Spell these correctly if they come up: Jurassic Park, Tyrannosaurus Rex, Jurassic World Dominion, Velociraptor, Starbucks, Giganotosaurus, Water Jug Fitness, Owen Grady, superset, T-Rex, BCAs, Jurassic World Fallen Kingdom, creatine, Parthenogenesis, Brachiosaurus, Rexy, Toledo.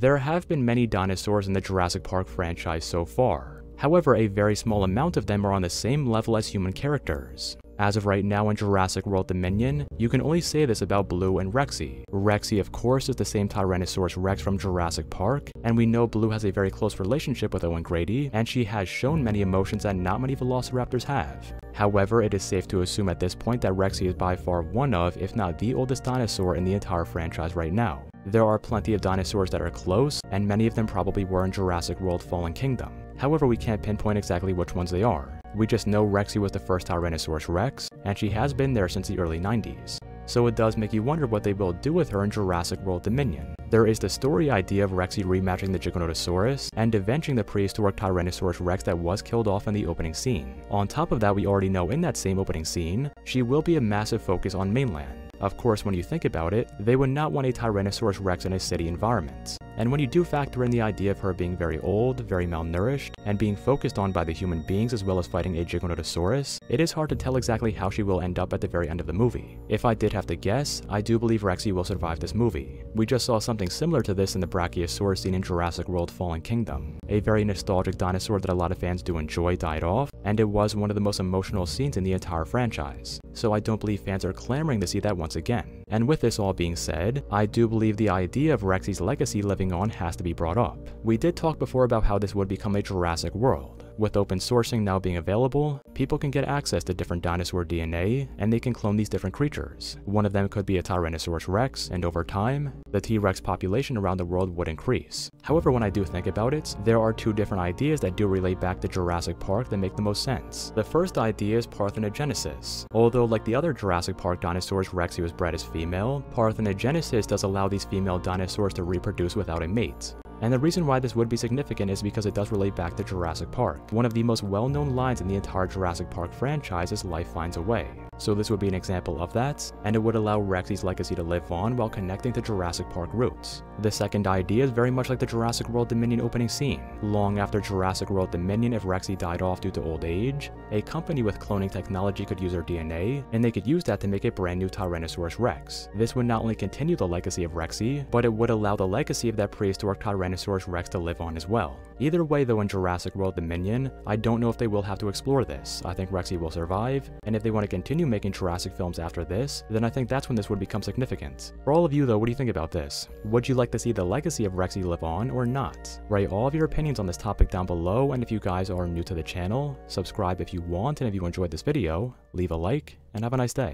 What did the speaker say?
There have been many dinosaurs in the Jurassic Park franchise so far. However, a very small amount of them are on the same level as human characters. As of right now in Jurassic World Dominion, you can only say this about Blue and Rexy. Rexy, of course, is the same Tyrannosaurus Rex from Jurassic Park, and we know Blue has a very close relationship with Owen Grady, and she has shown many emotions that not many Velociraptors have. However, it is safe to assume at this point that Rexy is by far one of, if not the oldest dinosaur in the entire franchise right now. There are plenty of dinosaurs that are close, and many of them probably were in Jurassic World Fallen Kingdom. However, we can't pinpoint exactly which ones they are. We just know Rexy was the first Tyrannosaurus Rex, and she has been there since the early 90s. So it does make you wonder what they will do with her in Jurassic World Dominion. There is the story idea of Rexy rematching the Giganotosaurus and avenging the prehistoric Tyrannosaurus Rex that was killed off in the opening scene. On top of that, we already know in that same opening scene, she will be a massive focus on mainland. Of course, when you think about it, they would not want a Tyrannosaurus Rex in a city environment. And when you do factor in the idea of her being very old, very malnourished, and being focused on by the human beings as well as fighting a Giganotosaurus, it is hard to tell exactly how she will end up at the very end of the movie. If I did have to guess, I do believe Rexy will survive this movie. We just saw something similar to this in the Brachiosaurus scene in Jurassic World Fallen Kingdom. A very nostalgic dinosaur that a lot of fans do enjoy died off, and it was one of the most emotional scenes in the entire franchise. So I don't believe fans are clamoring to see that once again. And with this all being said, I do believe the idea of Rexy's legacy living on has to be brought up. We did talk before about how this would become a Jurassic World. With open sourcing now being available, people can get access to different dinosaur DNA, and they can clone these different creatures. One of them could be a Tyrannosaurus Rex, and over time, the T-Rex population around the world would increase. However, when I do think about it, there are two different ideas that do relate back to Jurassic Park that make the most sense. The first idea is Parthenogenesis. Although like the other Jurassic Park dinosaurs, Rexy was bred as female, Parthenogenesis does allow these female dinosaurs to reproduce without a mate. And the reason why this would be significant is because it does relate back to Jurassic Park. One of the most well-known lines in the entire Jurassic Park franchise is "Life finds a way." So this would be an example of that, and it would allow Rexy's legacy to live on while connecting to Jurassic Park roots. The second idea is very much like the Jurassic World Dominion opening scene. Long after Jurassic World Dominion, if Rexy died off due to old age, a company with cloning technology could use her DNA, and they could use that to make a brand new Tyrannosaurus Rex. This would not only continue the legacy of Rexy, but it would allow the legacy of that prehistoric Tyrannosaurus Rex to live on as well. Either way though, in Jurassic World Dominion, I don't know if they will have to explore this. I think Rexy will survive, and if they want to continue making Jurassic films after this, then I think that's when this would become significant. For all of you though, what do you think about this? Would you like to see the legacy of Rexy live on or not? Write all of your opinions on this topic down below, and if you guys are new to the channel, subscribe if you want, and if you enjoyed this video, leave a like, and have a nice day.